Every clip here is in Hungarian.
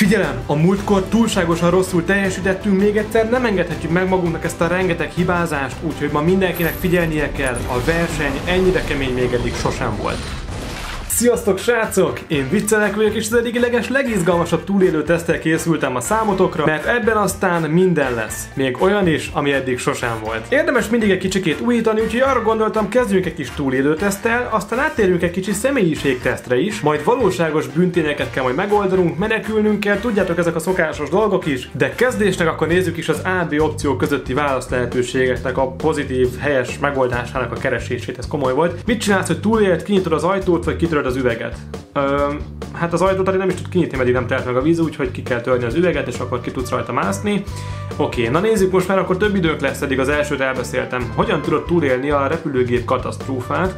Figyelem, a múltkor túlságosan rosszul teljesítettünk, még egyszer nem engedhetjük meg magunknak ezt a rengeteg hibázást, úgyhogy ma mindenkinek figyelnie kell, a verseny ennyire kemény még eddig sosem volt. Sziasztok srácok! Én Vicc Elek vagyok, és az eddig legizgalmasabb túlélő teszttel készültem a számotokra, mert ebben aztán minden lesz. Még olyan is, ami eddig sosem volt. Érdemes mindig egy kicsikét újítani, úgyhogy arra gondoltam, kezdjünk egy kis túlélő teszttel, aztán áttérünk egy kicsi személyiségtesztre is, majd valóságos bűntényeket kell majd megoldanunk, menekülnünk kell, tudjátok, ezek a szokásos dolgok is, de kezdésnek akkor nézzük is az A-B opció közötti választ lehetőségeknek a pozitív, helyes megoldásának a keresését, ez komoly volt. Mit csinálsz, hogy túléled, kinyitod az ajtót, vagy kitöröd az üveget? Hát az ajtót nem is tud kinyitni, meddig nem telt meg a víz, úgyhogy ki kell törni az üveget, és akkor ki tudsz rajta mászni. Oké, na nézzük most már, akkor több időnk lesz, eddig az elsőt elbeszéltem. Hogyan tudod túlélni a repülőgép katasztrófát?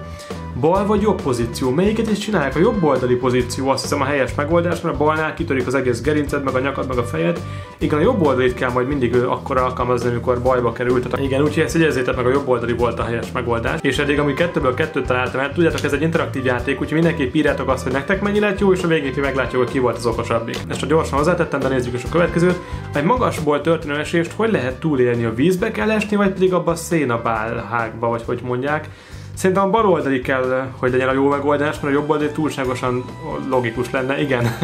Bal vagy jobb pozíció? Melyiket is csinálják? A jobb oldali pozíció, azt hiszem, a helyes megoldás, mert a balnál kitörik az egész gerinced, meg a nyakad, meg a fejed. Igen, a jobb oldalit kell majd mindig akkor alkalmazni, amikor bajba került. Igen, úgyhogy ezt jegyezzétek meg, a jobb oldali volt a helyes megoldás. És eddig, amíg 2-ből 2-t találtam, mert tudjátok, ez egy interaktív játék, úgyhogy mindenképp írjátok azt, hogy nektek mennyi lett jó, és a végén meglátjuk, hogy ki volt az okosabbik. Ezt gyorsan hozzátettem, de nézzük is a következőt. Egy magasból történő esést hogy lehet túlélni? A vízbe kell esni, vagy pedig abba a szénabálhákba, vagy hogy mondják? Szerintem a bal oldali kell, hogy legyen a jó megoldás, mert a jobb oldali túlságosan logikus lenne, igen.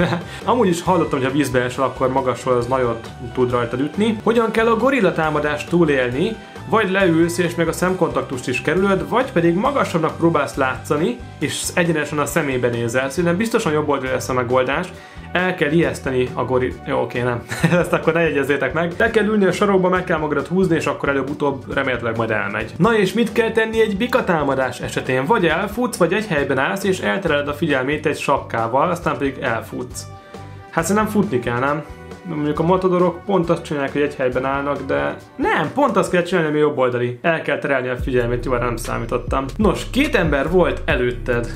Amúgy is hallottam, hogy ha vízbe esel, akkor magasról az nagyot tud rajtad ütni. Hogyan kell a gorilla támadást túlélni? Vagy leülsz, és meg a szemkontaktust is kerülöd, vagy pedig magasabbnak próbálsz látszani, és egyenesen a szemébe nézel. Szerintem biztosan jobb oldali lesz a megoldás. El kell ijeszteni a gorillát. Jó, oké, nem. Ezt akkor ne jegyezzétek meg. Le kell ülni a sarokba, meg kell magadat húzni, és akkor előbb-utóbb remélhetőleg majd elmegy. Na és mit kell tenni egy bika támadás esetén? Vagy elfutsz, vagy egy helyben állsz, és eltereled a figyelmét egy sapkával, aztán pedig elfutsz. Hát szerintem futni kell, nem? Mondjuk a matadorok pont azt csinálják, hogy egy helyben állnak, de nem, pont azt kell csinálni, ami jobb oldali. El kell terelni a figyelmét, jó, nem számítottam. Nos, 2 ember volt előtted.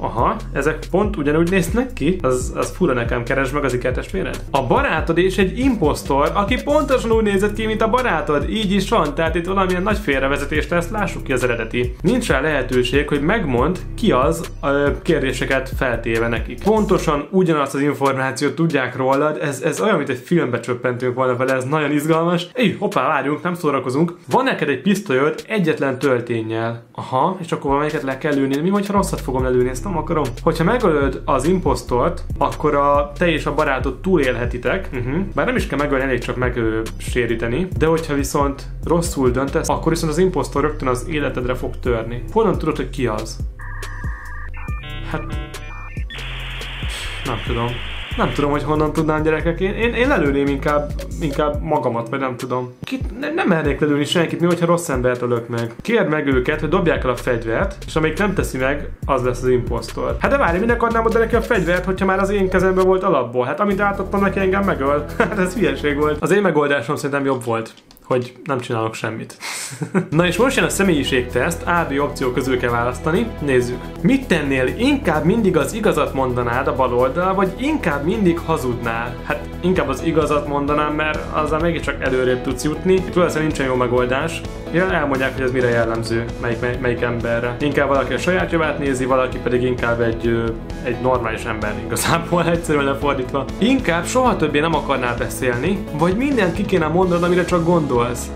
Aha, ezek pont ugyanúgy néznek ki? Az fura nekem, keresd meg az ikertestvéred. A barátod és egy imposztor, aki pontosan úgy nézett ki, mint a barátod. Így is van, tehát itt valamilyen nagy félrevezetést lesz, lássuk ki az eredeti. Nincs rá lehetőség, hogy megmond, ki az, a kérdéseket feltéve nekik. Pontosan ugyanazt az információt tudják rólad, ez olyan, mint egy filmbe csöppentünk volna vele, ez nagyon izgalmas. Éj, hoppá, várjunk, nem szórakozunk. Van neked egy pisztolyod egyetlen tölténnyel. Aha, és akkor valamelyiket le kell lőni. Mi vagy, ha rosszat fogom lelőni? Ezt nem akarom. Hogyha megölöd az imposztort, akkor te és a barátod túlélhetitek. Bár nem is kell megölni, elég csak megséríteni. De hogyha viszont rosszul döntesz, akkor viszont az imposztor rögtön az életedre fog törni. Honnan tudod, hogy ki az? Hát... nem tudom. Nem tudom, hogy honnan tudnám, gyerekek. Én lelőném inkább magamat, vagy nem tudom. Kit? Nem mernék lelőni senkit, mi hogyha rossz embert ölök meg. Kérd meg őket, hogy dobják el a fegyvert, és amelyik nem teszi meg, az lesz az imposztor. Hát de várj, minek adnám oda neki a fegyvert, hogyha már az én kezemben volt alapból? Hát amit átadtam neki, engem megöl. Hát ez hülyeség volt. Az én megoldásom szerintem jobb volt, hogy nem csinálok semmit. Na és most jön a személyiségteszt, A-B opció közül kell választani, nézzük. Mit tennél, inkább mindig az igazat mondanád a bal oldal, vagy inkább mindig hazudnál? Hát inkább az igazat mondanám, mert azzal mégiscsak előrébb tudsz jutni. Tulajdonképpen nincsen jó megoldás. Ja, elmondják, hogy ez mire jellemző, melyik emberre. Inkább valaki a saját javát nézi, valaki pedig inkább egy normális ember, igazából egyszerűen lefordítva. Inkább soha többé nem akarnál beszélni, vagy mindent ki kéne mondanod, amire csak gondolsz.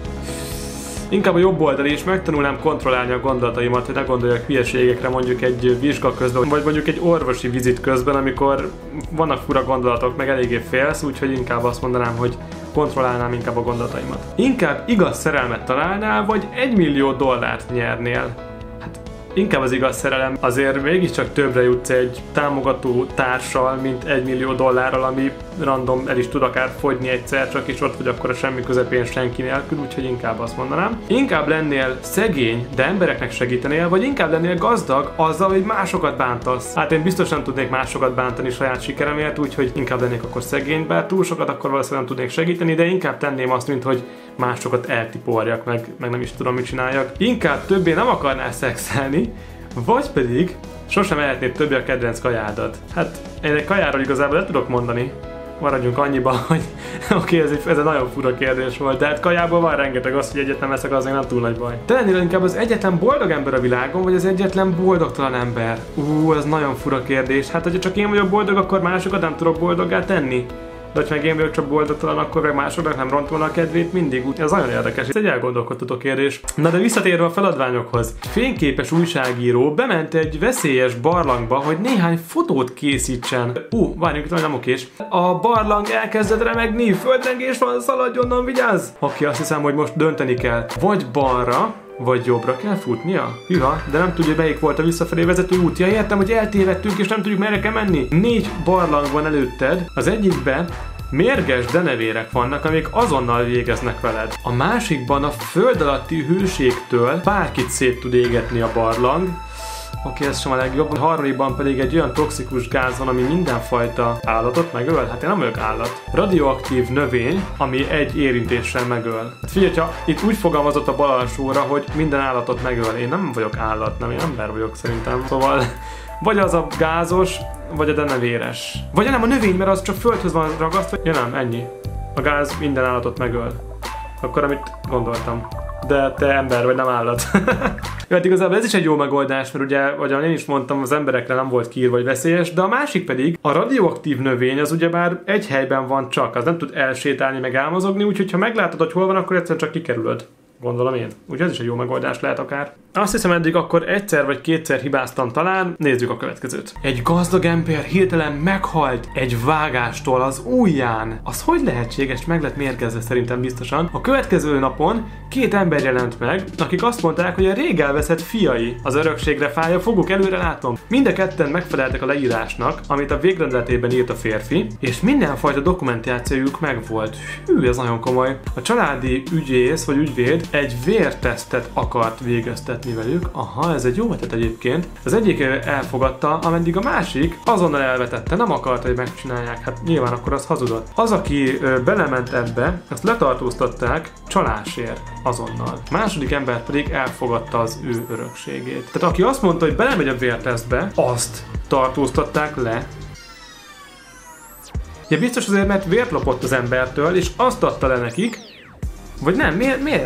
Inkább a jobb oldali, és megtanulnám kontrollálni a gondolataimat, hogy ne gondoljak hülyeségekre mondjuk egy vizsga közben, vagy mondjuk egy orvosi vizit közben, amikor vannak fura gondolatok, meg eléggé félsz, úgyhogy inkább azt mondanám, hogy kontrollálnám inkább a gondolataimat. Inkább igaz szerelmet találnál, vagy $1 millió dollárt nyernél? Hát inkább az igaz szerelem, azért mégiscsak többre jutsz egy támogató társal, mint $1 millió dollárral, ami random el is tud akár fogyni egyszer, csak is ott vagy akkor a semmi közepén senki nélkül, úgyhogy inkább azt mondanám. Inkább lennél szegény, de embereknek segítenél, vagy inkább lennél gazdag azzal, hogy másokat bántasz? Hát én biztos nem tudnék másokat bántani saját sikeremért, úgyhogy inkább lennék akkor szegény, bár túl sokat akkor valószínűleg nem tudnék segíteni, de inkább tenném azt, mint hogy másokat eltiporjak, meg nem is tudom, mit csináljak. Inkább többé nem akarnál szexelni, vagy pedig sosem ehetnéd többé a kedvenc kajádat. Hát én egy kajáról igazából le tudok mondani. Maradjunk annyiban, hogy oké, ez egy nagyon fura kérdés volt, de hát kajából van rengeteg, az, hogy egyet nem eszek, az még nem túl nagy baj. Te lennél inkább az egyetlen boldog ember a világon, vagy az egyetlen boldogtalan ember? Ez nagyon fura kérdés. Hát, hogyha csak én vagyok boldog, akkor másokat nem tudok boldoggá tenni. de hogyha meg én vagyok csak boldogtalan, akkor meg másoknak nem rontom a kedvét mindig. Ez nagyon érdekes, ez egy elgondolkodtató kérdés. Na de visszatérve a feladványokhoz. Fényképes újságíró bement egy veszélyes barlangba, hogy néhány fotót készítsen. Várjunk, itt nem okés. A barlang elkezdett remegni, földrengés van, szaladj onnan, vigyázz! Oké, azt hiszem, hogy most dönteni kell. Vagy balra, vagy jobbra kell futnia? Hűha, de nem tudja, melyik volt a visszafelé vezető útja. Értem, hogy eltévedtünk és nem tudjuk merre kell menni. 4 barlang van előtted, az egyikben mérges denevérek vannak, amik azonnal végeznek veled. A másikban a föld alatti hőségtől bárkit szét tud égetni a barlang. Oké, ez sem a legjobb. A harmadikban pedig egy olyan toxikus gáz van, ami mindenfajta állatot megöl. Hát én nem vagyok állat. Radioaktív növény, ami egy érintéssel megöl. Hát figyelj, ha itt úgy fogalmazott a bal alsóra, hogy minden állatot megöl. Én nem vagyok állat, nem, én ember vagyok szerintem. Szóval vagy az a gázos, vagy a denevéres. Vagy nem a növény, mert az csak földhöz van ragasztva. Ja nem, ennyi. A gáz minden állatot megöl. Akkor amit gondoltam. De te ember vagy, nem állat. Jó, hát igazából ez is egy jó megoldás, mert ugye, ahogyan én is mondtam, az emberekre nem volt kiírva, vagy veszélyes, de a másik pedig, a radioaktív növény az ugyebár egy helyben van csak, az nem tud elsétálni, meg álmozogni, úgyhogy ha meglátod, hogy hol van, akkor egyszerűen csak kikerülöd. Gondolom én. Úgyhogy ez is egy jó megoldás lehet akár. Azt hiszem, eddig akkor egyszer vagy kétszer hibáztam talán. Nézzük a következőt. Egy gazdag ember hirtelen meghalt egy vágástól az ujján. Az hogy lehetséges? Meg lett mérgezve szerintem biztosan. A következő napon 2 ember jelent meg, akik azt mondták, hogy a rég elveszett fiai az örökségre fája, fogok előre látom. Mind a ketten megfeleltek a leírásnak, amit a végrendeletében írt a férfi, és mindenfajta dokumentációjuk megvolt. Hű, ez nagyon komoly. A családi ügyész vagy ügyvéd egy vértesztet akart végeztetni velük. Aha, ez egy jó ötlet egyébként. Az egyik elfogadta, ameddig a másik azonnal elvetette, nem akarta, hogy megcsinálják. Hát nyilván akkor az hazudott. Az, aki belement ebbe, azt letartóztatták csalásért azonnal. A második ember pedig elfogadta az ő örökségét. Tehát aki azt mondta, hogy belemegy a vértesztbe, azt tartóztatták le. Ja, biztos azért, mert vért lopott az embertől, és azt adta le nekik. Vagy nem,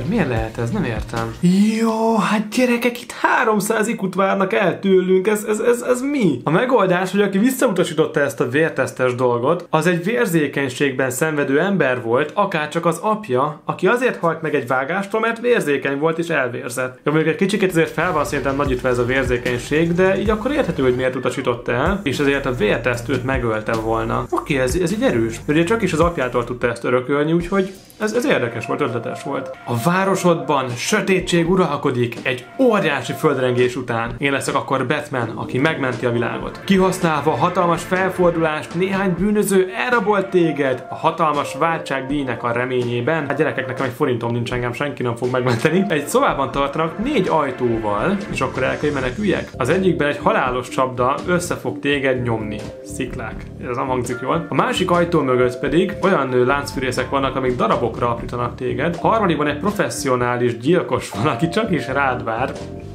miért lehet ez? Nem értem. Jó, hát gyerekek, itt 300 IQ-t várnak el tőlünk, ez mi? A megoldás, hogy aki visszautasította ezt a vértesztes dolgot, az egy vérzékenységben szenvedő ember volt, akárcsak az apja, aki azért halt meg egy vágástól, mert vérzékeny volt és elvérzett. Jó, mondjuk egy kicsiket azért fel van szerintem nagyítva ez a vérzékenység, de így akkor érthető, hogy miért utasította el, és ezért a vértesztőt megölte volna. Oké, ez így erős. Ugye csak is az apjától tudta ezt örökölni, úgyhogy ez érdekes volt, ötletes volt. A városodban sötétség uralkodik egy óriási földrengés után. Én leszek akkor Batman, aki megmenti a világot. Kihasználva a hatalmas felfordulást, néhány bűnöző elrabolt téged a hatalmas váltságdíjnek a reményében. Hát gyerekek, nekem egy forintom nincs, engem senki nem fog megmenteni. Egy szobában tartanak 4 ajtóval, és akkor el kell meneküljek. Az egyikben egy halálos csapda össze fog téged nyomni. Sziklák. Ez nem hangzik jól. A másik ajtó mögött pedig olyan láncfűrészek vannak, amik darabok aprítanak téged. Harmadikban egy professzionális gyilkos van, aki csak is rád vár.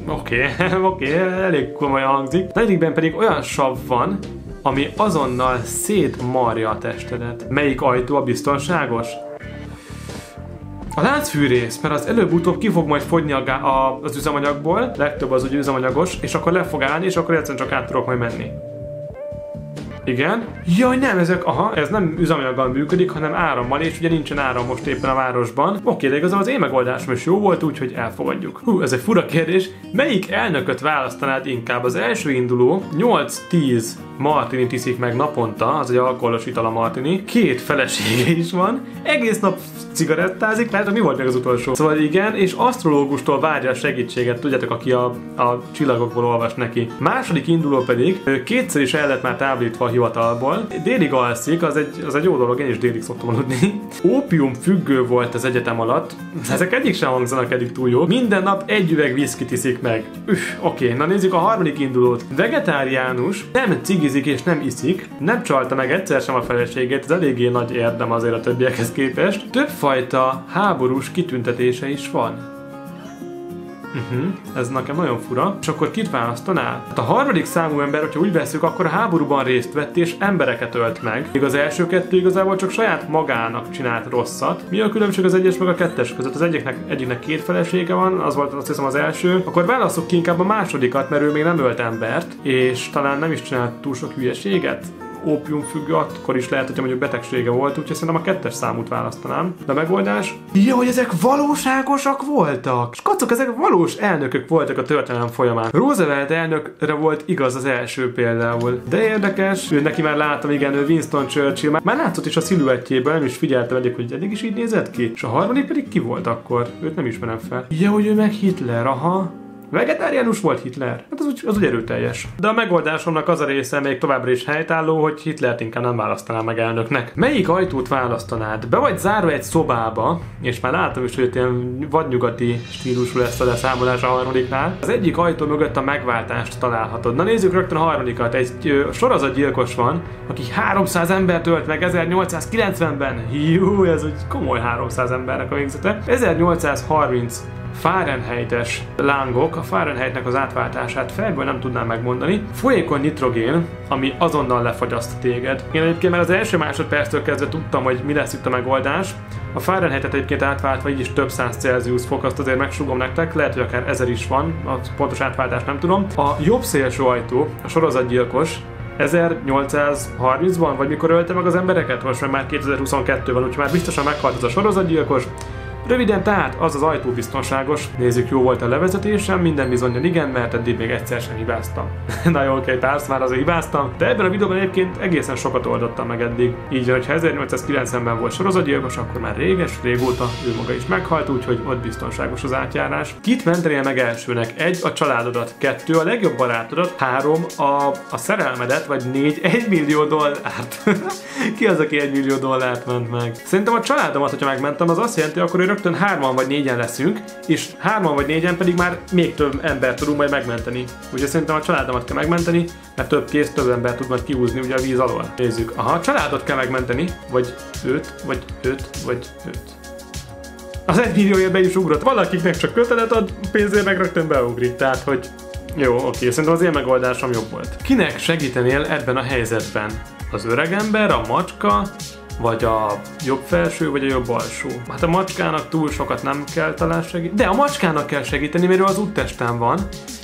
Oké, elég komolyan hangzik. Negyedikben pedig olyan sav van, ami azonnal szétmarja a testedet. Melyik ajtó a biztonságos? A láncfűrész, mert az előbb-utóbb ki fog majd fogyni az üzemanyagból, legtöbb az ugye üzemanyagos, és akkor le fog állni, és akkor egyszerűen csak át tudok majd menni. Igen. Jaj, nem, ez nem üzemanyaggal működik, hanem árammal, és ugye nincsen áram most éppen a városban. Oké, de igazából az én megoldásom is jó volt, úgyhogy elfogadjuk. Hú, ez egy fura kérdés. Melyik elnököt választanád inkább? Az első induló 8-10 martinit iszik meg naponta, az egy alkoholos ital a martini. 2 felesége is van, egész nap cigarettázik, mert mi volt meg az utolsó? Szóval igen, és asztrológustól várja a segítséget, tudjátok, aki a csillagokból olvas neki. Második induló pedig, ő kétszer is el lett már távolítva a hivatalból. Délig alszik, az egy jó dolog, én is délig szoktam aludni. Ópium függő volt az egyetem alatt, ezek egyik sem hangzanak eddig túl jó. Minden nap egy üveg viszkit iszik meg. Oké, na nézzük a harmadik indulót. Vegetáriánus, nem cigizik és nem iszik, nem csalta meg egyszer sem a feleségét, ez eléggé nagy érdem azért a többiekhez képest. Többfajta háborús kitüntetése is van. Ez nekem nagyon fura. És akkor kit választanál? Hát a harmadik számú ember, hogyha úgy veszük, akkor a háborúban részt vett és embereket ölt meg. Még az első kettő igazából csak saját magának csinált rosszat. Mi a különbség az 1-es meg a 2-es között? Az egyiknek 2 felesége van, az volt azt hiszem az első. Akkor válasszuk ki inkább a másodikat, mert ő még nem ölt embert, és talán nem is csinált túl sok hülyeséget. ópiumfüggő, akkor is lehet, hogy mondjuk betegsége volt, úgyhogy szerintem a 2-es számút választanám. De a megoldás? Ja, hogy ezek valóságosak voltak! És kacok, ezek valós elnökök voltak a történelem folyamán. Roosevelt elnökre volt igaz az első például. De érdekes, ő neki már láttam, igen, ő Winston Churchill, már látszott is a sziluettjéből, nem is figyeltem eddig, hogy eddig is így nézett ki. És a harmadik pedig ki volt akkor? Őt nem ismerem fel. Ja, hogy ő meg Hitler, aha. Vegetáriánus volt Hitler? Hát az úgy erőteljes. De a megoldásomnak az a része még továbbra is helytálló, hogy Hitlert inkább nem választanám meg elnöknek. Melyik ajtót választanád? Be vagy zárva egy szobába, és már látom is, hogy ilyen vadnyugati stílusú lesz a leszámolás a harmadiknál. Az egyik ajtó mögött a megváltást találhatod. Na nézzük rögtön a harmadikat. Egy sorozatgyilkos van, aki 300 embert ölt meg 1890-ben. Jú, ez egy komoly 300 embernek a végzete. 1830. Fahrenheit-es lángok, a Fahrenheitnek az átváltását fejből nem tudnám megmondani. Folyékony nitrogén, ami azonnal lefagyaszt téged. Én egyébként már az első másodperctől kezdve tudtam, hogy mi lesz itt a megoldás. A Fahrenheit-et egyébként átváltva így is több száz Celsius fok, azt azért megsugom nektek, lehet, hogy akár 1000 is van, a pontos átváltást nem tudom. A jobb szélső ajtó, a sorozatgyilkos, 1830-ban, vagy mikor ölte meg az embereket? Most már 2022-ben, úgyhogy már biztosan meghalt ez a sorozatgyilkos. Röviden tehát, az az ajtó biztonságos. Nézzük, jó volt a levezetésem, minden bizonnyal igen, mert eddig még egyszer sem hibáztam. Na jó, oké, persze, már azért hibáztam, de ebben a videóban egyébként egészen sokat oldottam meg eddig. Így, hogyha 1890-ben volt sorozatgyilkos, akkor már régóta ő maga is meghalt, úgyhogy ott biztonságos az átjárás. Kit mentenél meg elsőnek? 1. A családodat, 2. A legjobb barátodat, 3. a szerelmedet, vagy 4. 1 millió dollárt. Ki az, aki 1 millió dollárt ment meg? Szerintem a családomat, hogyha megmentem, az azt jelenti, akkor rögtön 3-an vagy 4-en leszünk, és 3-an vagy 4-en pedig már még több embert tudunk majd megmenteni. Ugye szerintem a családomat kell megmenteni, mert több kész, több embert tud majd kiúzni ugye a víz alól. Nézzük, aha, a családot kell megmenteni, vagy őt. Az 1 millióért be is ugrott, valakiknek csak kötelet ad, pénzért meg rögtön beugrik, tehát hogy jó, oké, szerintem az én megoldásom jobb volt. Kinek segítenél ebben a helyzetben? Az öregember, a macska, vagy a jobb felső, vagy a jobb alsó. Hát a macskának túl sokat nem kell talán segíteni. De a macskának kell segíteni, mert ő az úttesten van,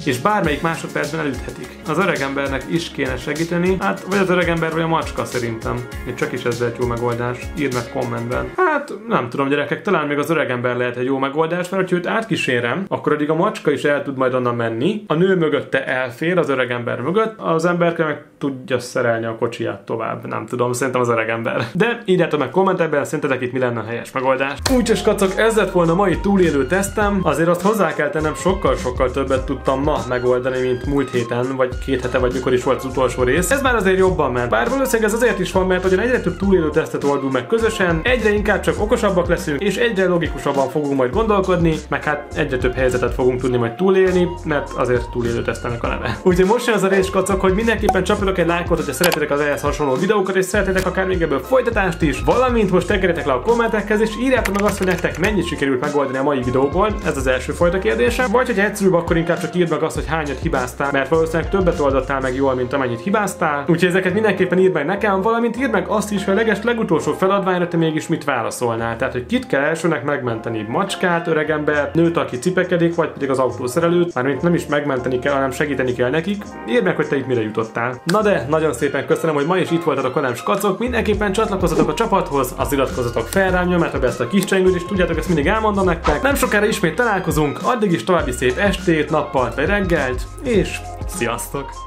és bármelyik másodpercben elüthetik. Az öregembernek is kéne segíteni, hát vagy az öregember, vagy a macska szerintem. Még csak is ez egy jó megoldás. Írd meg kommentben. Hát nem tudom, gyerekek, talán még az öregember lehet egy jó megoldás, mert ha őt átkísérem, akkor eddig a macska is el tud majd onnan menni. A nő mögötte elfér, az öregember mögött, az emberke meg tudja szerelni a kocsiját tovább. Nem tudom, szerintem az öregember. De írjátok meg kommentekben, szerintetek itt mi lenne a helyes megoldás. Úgyis kacok, ez lett volna mai túlélő tesztem, azért azt hozzá kell tennem, sokkal többet tudtam ma megoldani, mint múlt héten, vagy 2 hete, vagy mikor is volt az utolsó rész. Ez már azért jobban ment. Bár valószínűleg ez azért is van, mert hogy egyre több túlélő tesztet oldunk meg közösen, egyre inkább csak okosabbak leszünk, és egyre logikusabban fogunk majd gondolkodni, meg hát egyre több helyzetet fogunk tudni majd túlélni, mert azért túlélő tesztelnek a neve. Úgyhogy most jön az a rész, kacok, hogy mindenképpen csapjatok egy lájkot, hogyha szeretitek az ehhez hasonló videókat, és szeretitek akár még ebből folytatást is, valamint most tekerjetek le a kommentekhez, és írjátok meg azt, hogy nektek mennyit sikerült megoldani a mai videóból, ez az első fajta kérdése, vagy hogy egyszerűbb, akkor inkább csak írd meg azt, hogy hányat hibáztál, mert valószínűleg többet oldottál meg jól, mint amennyit hibáztál. Úgyhogy ezeket mindenképpen írd meg nekem, valamint írd meg azt is, hogy a legutolsó feladványra te mégis mit válaszolnál. Tehát, hogy kit kell elsőnek megmenteni, macskát, öregembert, nőt, aki cipekedik, vagy pedig az autószerelőt, mármint nem is megmenteni kell, hanem segíteni kell nekik. Írd meg, hogy te itt mire jutottál. Na de, nagyon szépen köszönöm, hogy ma is itt voltatok velem, skacok, mindenképpen csatlakozzatok a csapathoz, az iratkozzatok fel rám, nyomjátok be ezt a kis csengőt, és tudjátok, ezt mindig elmondom nektek. Nem sokára ismét találkozunk, addig is további szép estét, nappalt, reggelt, és sziasztok!